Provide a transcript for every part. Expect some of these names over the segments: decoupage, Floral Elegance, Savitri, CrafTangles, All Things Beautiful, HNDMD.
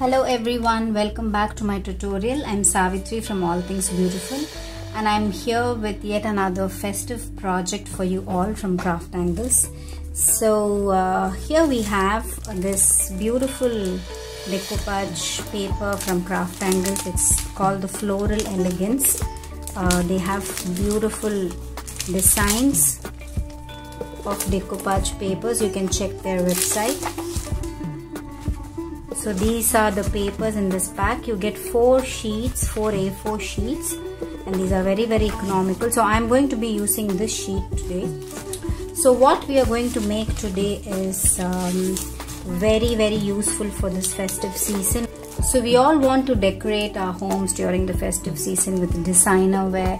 Hello everyone, welcome back to my tutorial. I'm Savitri from All Things Beautiful and I'm here with yet another festive project for you all from CrafTangles. So here we have this beautiful decoupage paper from CrafTangles. It's called the Floral Elegance. They have beautiful designs of decoupage papers. You can check their website. So these are the papers in this pack. You get four A4 sheets and these are very economical. So I'm going to be using this sheet today. So what we are going to make today is very useful for this festive season. So we all want to decorate our homes during the festive season with designer wear,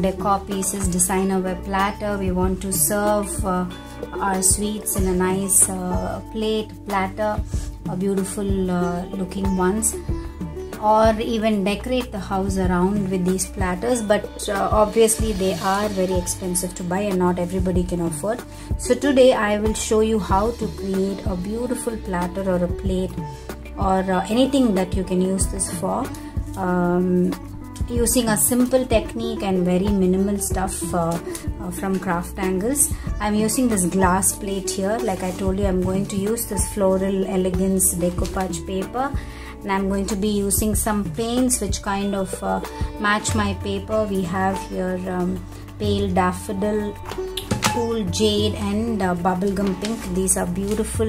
decor pieces, designer wear platter. We want to serve our sweets in a nice platter. Beautiful looking ones, or even decorate the house around with these platters, but obviously they are very expensive to buy and not everybody can afford. So today I will show you how to create a beautiful platter or a plate or anything that you can use this for, using a simple technique and very minimal stuff from CrafTangles. I'm using this glass plate here. Like I told you, I'm going to use this Floral Elegance decoupage paper and I'm going to be using some paints which kind of match my paper. We have here pale daffodil, cool jade and bubblegum pink. These are beautiful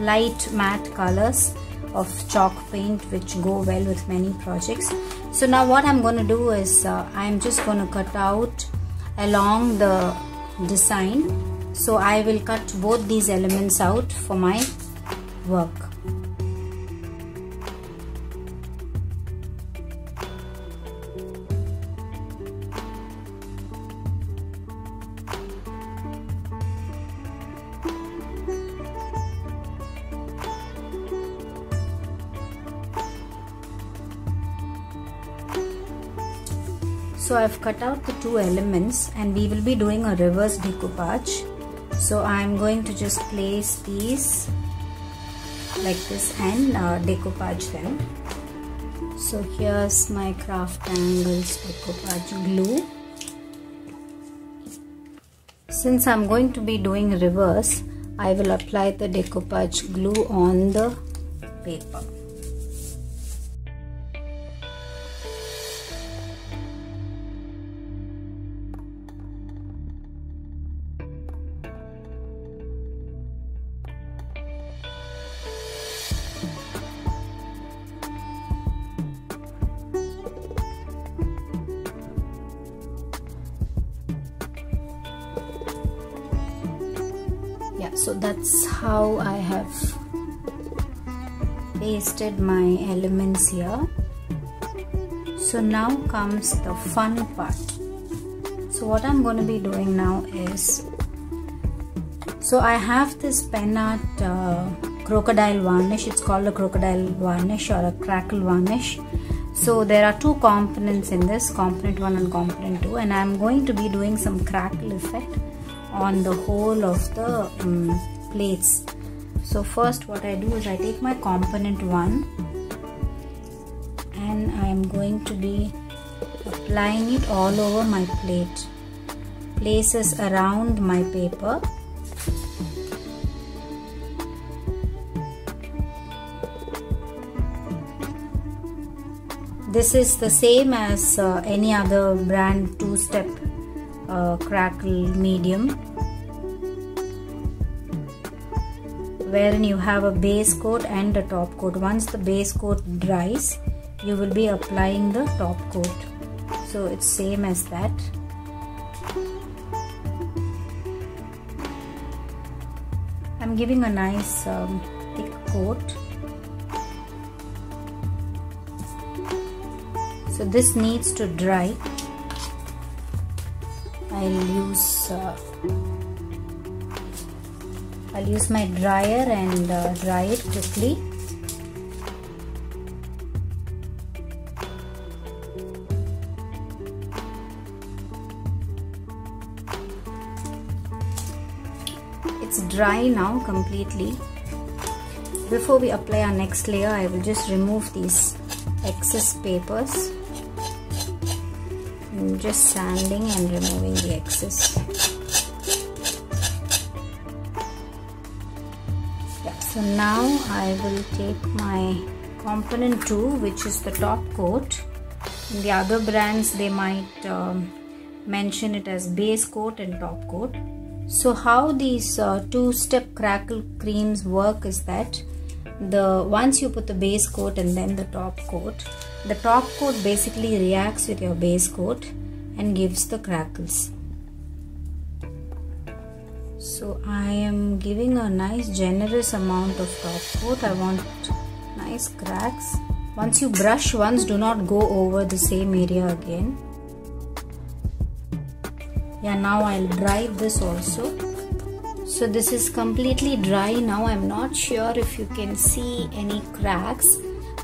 light matte colors of chalk paint which go well with many projects. So now what I'm going to do is I'm just going to cut out along the design. So I will cut both these elements out for my work. So I've cut out the two elements and we will be doing a reverse decoupage. So I'm going to just place these like this and decoupage them. So here's my CrafTangles decoupage glue. Since I'm going to be doing reverse, I will apply the decoupage glue on the paper. So that's how I have pasted my elements here. So now comes the fun part. So what I'm going to be doing now is, so I have this pen art crocodile varnish. It's called a crocodile varnish or a crackle varnish. So there are two components in this, component 1 and component 2, and I'm going to be doing some crackle effect on the whole of the plates. So first what I do is I take my component 1 and I am going to be applying it all over my plate, places around my paper. This is the same as any other brand two-step crackle medium, wherein you have a base coat and a top coat. Once the base coat dries, you will be applying the top coat. So it's same as that. I'm giving a nice thick coat. So this needs to dry. I'll use my dryer and dry it quickly. It's dry now completely. before we apply our next layer, I will just remove these excess papers. I'm just sanding and removing the excess. Yeah, so now I will take my component 2, which is the top coat. In the other brands they might mention it as base coat and top coat. So how these two-step crackle creams work is that once you put the base coat and then the top coat basically reacts with your base coat and gives the crackles. So I am giving a nice generous amount of top coat. I want nice cracks. Once you brush once, do not go over the same area again. Yeah, now I'll dry this also. So this is completely dry now. I'm not sure if you can see any cracks,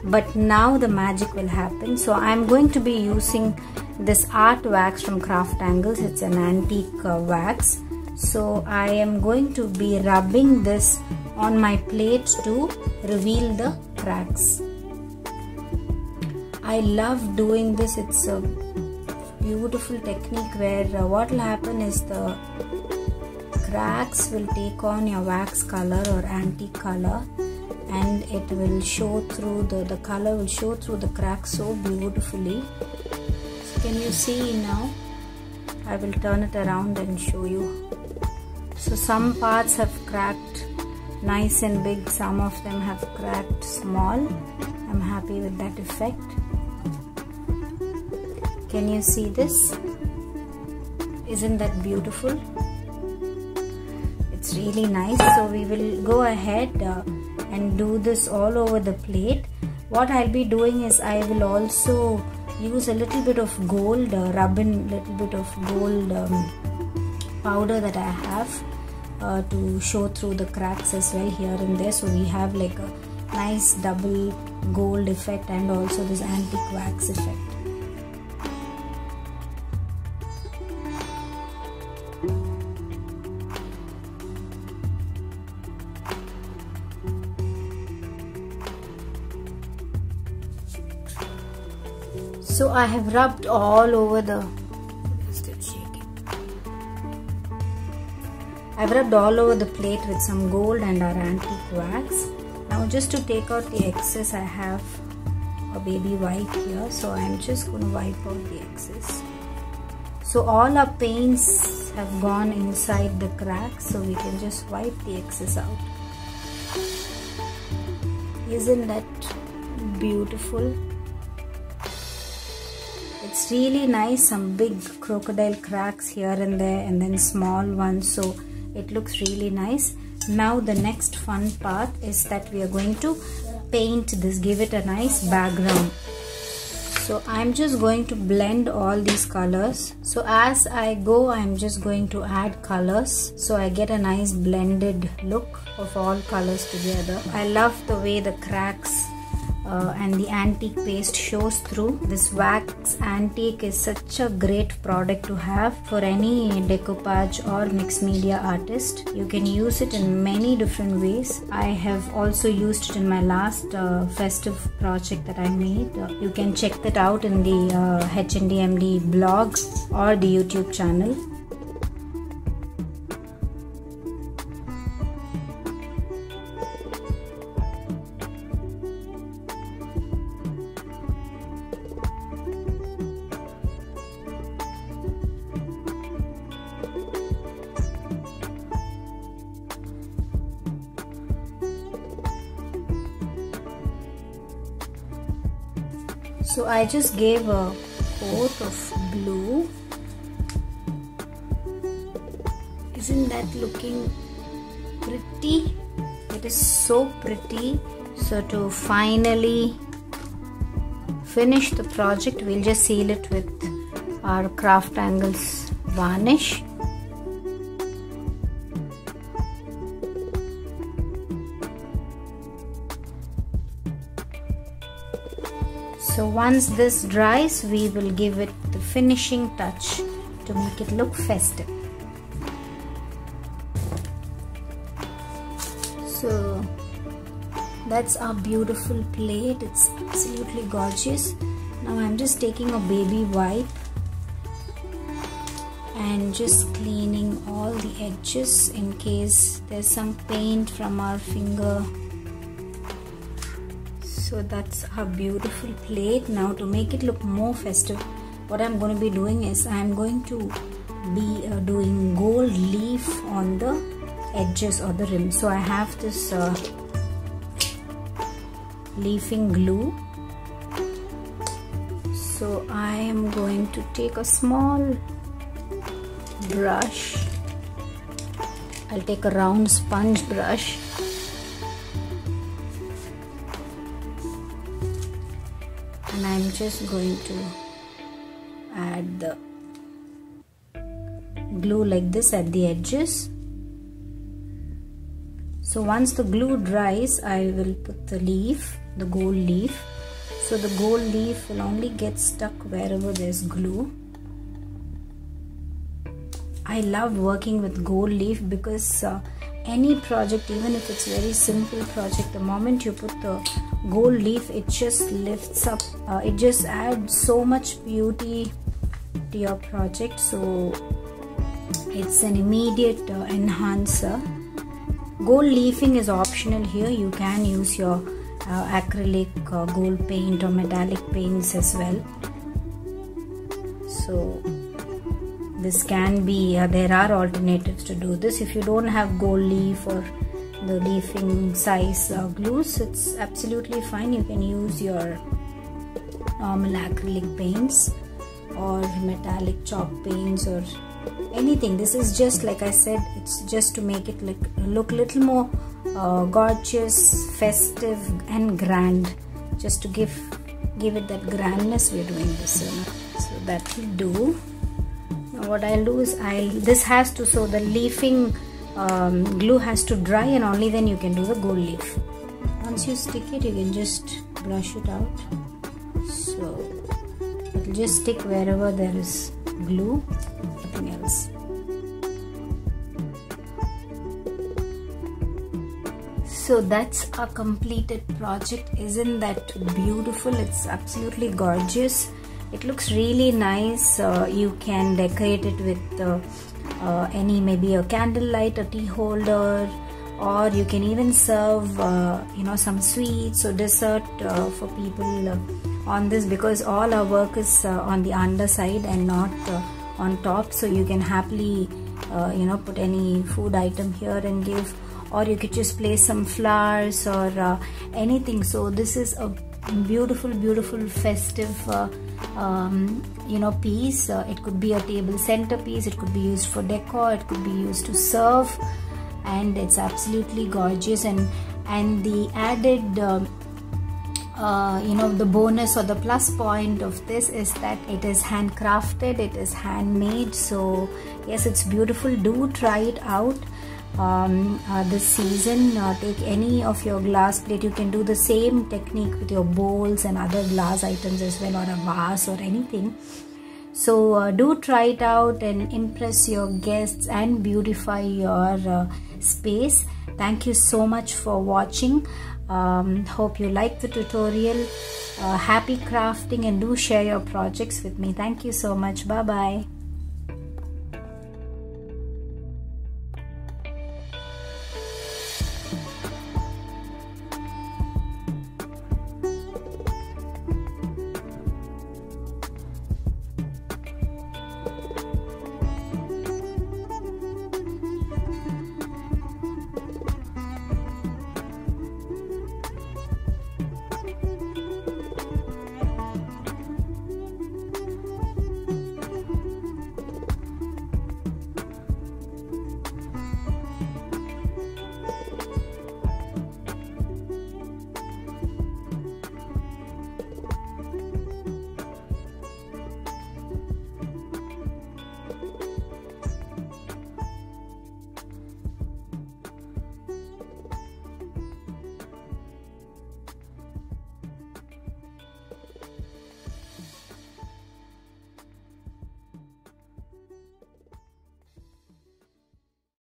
but now the magic will happen. So I'm going to be using this art wax from CrafTangles. It's an antique wax. So I am going to be rubbing this on my plate to reveal the cracks. I love doing this. It's a beautiful technique where what will happen is the cracks will take on your wax color or antique color, and it will show through the color will show through the cracks so beautifully. So can you see now? I will turn it around and show you. So some parts have cracked nice and big, some of them have cracked small. I'm happy with that effect. Can you see this? Isn't that beautiful? It's really nice. So we will go ahead and do this all over the plate. What I'll be doing is I will also use a little bit of gold, rub in a little bit of gold powder that I have to show through the cracks as well here and there. So we have like a nice double gold effect and also this antique wax effect. So I have rubbed all over the plate with some gold and our antique wax. Now just to take out the excess, I have a baby wipe here, so I am just going to wipe out the excess. So all our paints have gone inside the cracks, so we can just wipe the excess out. Isn't that beautiful? It's really nice. Some big crocodile cracks here and there, and then small ones, so it looks really nice. Now the next fun part is that we are going to paint this, give it a nice background. So I'm just going to blend all these colors. So as I go, I'm just going to add colors, so I get a nice blended look of all colors together. I love the way the cracks and the antique paste shows through. This wax antique is such a great product to have for any decoupage or mixed media artist. You can use it in many different ways. I have also used it in my last festive project that I made. You can check that out in the HNDMD blog or the YouTube channel. So I just gave a coat of blue. Isn't that looking pretty? It is so pretty. So to finally finish the project, we'll just seal it with our CrafTangles varnish. So once this dries, we will give it the finishing touch to make it look festive. So That's our beautiful plate. It's absolutely gorgeous. Now I'm just taking a baby wipe and just cleaning all the edges in case there's some paint from our finger. So that's our beautiful plate. Now to make it look more festive, what I'm going to be doing is I'm going to be doing gold leaf on the edges or the rim. So I have this leafing glue. So I am going to take a small brush. I'll take a round sponge brush. And I'm just going to add the glue like this at the edges. So once the glue dries, I will put the leaf, the gold leaf. So the gold leaf will only get stuck wherever there's glue. I love working with gold leaf because any project, even if it's very simple project, the moment you put the gold leaf, it just lifts up, it just adds so much beauty to your project. So it's an immediate enhancer. Gold leafing is optional here. You can use your acrylic gold paint or metallic paints as well. So this can be, there are alternatives to do this. If you don't have gold leaf or the leafing size glues, it's absolutely fine. You can use your normal acrylic paints or metallic chalk paints or anything. This is just, like I said, it's just to make it look a little more gorgeous, festive and grand, just to give it that grandness. We're doing this, so that will do. Now what I'll do is this has to, so the leafing glue has to dry, and only then you can do the gold leaf. Once you stick it, you can just brush it out, so it'll just stick wherever there is glue, nothing else. So that's a completed project. Isn't that beautiful? It's absolutely gorgeous. It looks really nice. You can decorate it with any, maybe a candlelight, a tea holder, or you can even serve some sweets or dessert for people on this, because all our work is on the underside and not on top. So you can happily put any food item here and give, or you could just place some flowers or anything. So this is a beautiful, beautiful festive piece. It could be a table centerpiece, it could be used for decor, it could be used to serve, and it's absolutely gorgeous. And the added the bonus or the plus point of this is that it is handcrafted, it is handmade. So yes, it's beautiful. Do try it out this season. Take any of your glass plate. You can do the same technique with your bowls and other glass items as well, or a vase or anything. So do try it out and impress your guests and beautify your space. Thank you so much for watching. Hope you liked the tutorial. Happy crafting, and do share your projects with me. Thank you so much. Bye bye.